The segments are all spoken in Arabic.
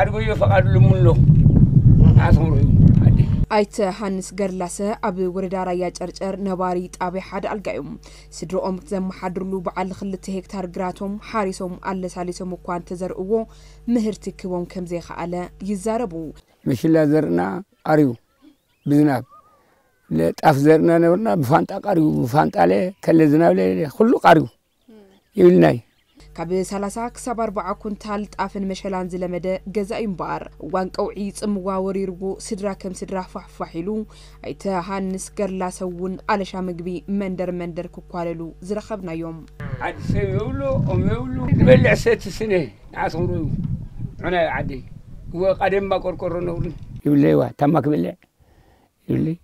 أرجو فقط لمنه عصمه. أيت هانس جرلسة أبي وردارا يجرجر نباريت أبي حد الجيم سدرو أمك زم حدرلو بعل خلته هكتار جراتهم حارسهم على سالسهم وقان تزرقوا مهرتك وهم كم زي خاله يزربوا مش لا زرنا أريو بزناب لا تفزرنا نورنا بفانت أريو بفانت عليه كل زناب لا خلوا أريو يقولناي كابل سالساك سبار بعكون تالت أفن مشلان زلمدا جزاء بار وانك أوعيت مواوريرو سدرا كم سدرا فحلو أيتها هانس كرلا سوون على شامقبي مندر كوكالو زرخبنا يوم عاد سيولو أميولو بلع 6 سنين عصرو أنا عادي وقدم ما كوركورونو يولي وا تمك بلع يولي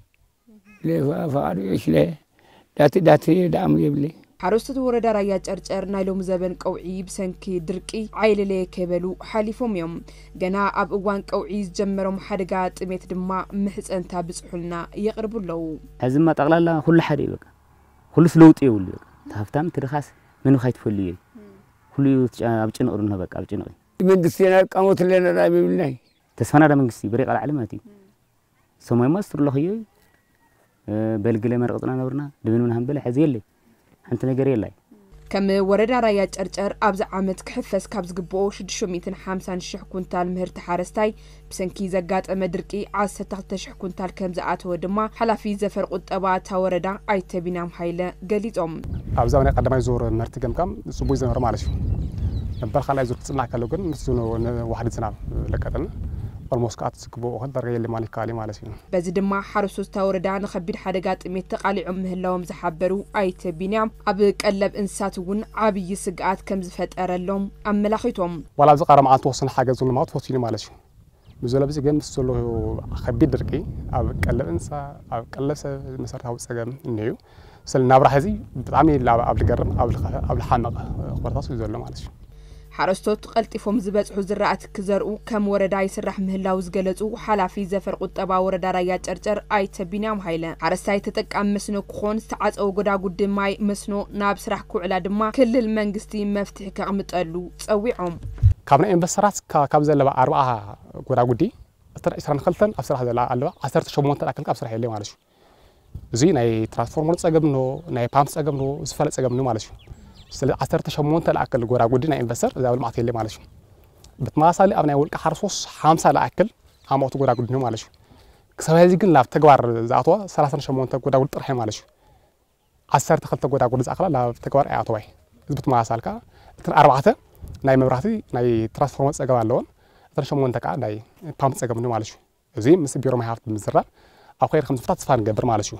ليه فعلو إيش ليه داتي دام يبلي حرصت ورد رأيت أرجعنا لهم زبن قوعيب سنكي دركي عيل لي كبلو حليفهم يوم جنا أب وان قوعيز جمرهم حرقات ميت دماء محس أنت بسحلنا يقرب له هذا ما تغلى كل حريبك كل فلوت يقول لك تفتهم ترخص منو خايف فليه كل يوت أبجنا أرنها بك أبجنا من قصينا كموت لنا رأي بالله تسمعنا من قصي بريق على علماتي سماي مصر الله يي بالقلم رقطنا نورنا دبنونهم بلا حزيلي أنت نجري لي. كم ورد رأيك أرجع أبز عمت كحفز كابز جبوش دشميتن 5 شح كونتال مهرت حارستاي بسنكي زقات أمدركي عسى تحتشح كونتال كم زقات ودمه حلفي زفر قد أبعت وردا عيت بينام حيلة قليت أبز أنا قد ما يزور مهرت كم سبوي زمر ما علشوا. نبرخ على يزور تصنع كلوجن نسونه واحد صنع لكتنا. والمسكات سكبوا أخذ درجة اللي مالك عليه مالسين. بزيد ما حرصوا توردان خبير حركات متق على عمه اللهم زحبروا أيت بنام أبيك ألب إنساتون عبي سقعات كم زفت أرلهم أم لقيتهم. ولا زقارة مع توصل حاجة زول ما توصلين مالسين. بزول بس جنب سلوا خبير دركي أبيك ألب إنسا أبيك ألب مسارها وسجم إنهيو. سلنا برحزي بتعمل لعب قبل جرم قبل حنق خبرتاس بزول مالسين. حرستوت قلتفهم زبز حزر رأت كزرو كم ورداي سرح مهلاوز جلتو حلافي زفر قطبا وردا ريات أرجر أيت بينام هيلا حرستاي تتك أم مسنو كخون ساعات أو جدا قد ماي مسنو ناب سرحكو على دما كل المنجستي مفتح كعم تقلو تسويهم كابنا إن بس رأس كابز اللي بأربعة جدا قدي أترى إسران خلتن أفسرح ذا لعلوا عسرت شو منطقة كلك أفسرح اللي ما ليش زين أي ترانسفورمرز أجمنو ناي بامس أجمنو سفلت أجمنو ما ليش عسرت شمونت الأكل جورا جودنا إنفسر ذا المعطي اللي معلش بتناصل أبنا أقول كحرصوص حامس على الأكل عموت جورا جودنا معلش كسبه هذيك لا بتجوار زعطوا سلاسل شمونت جورا جود رحم معلش عسرت خلت جورا جود زعقلا لا بتجوار عطوي بتناصل كا أربعة ناي مبرحتي ناي ترانسفورمات أجمع اللون ترشمونت كا ناي بامس أجمع معلش زين مثل بيرو ما يعرف بالمزرعة أو خير 5 فترات صفان جبر معلش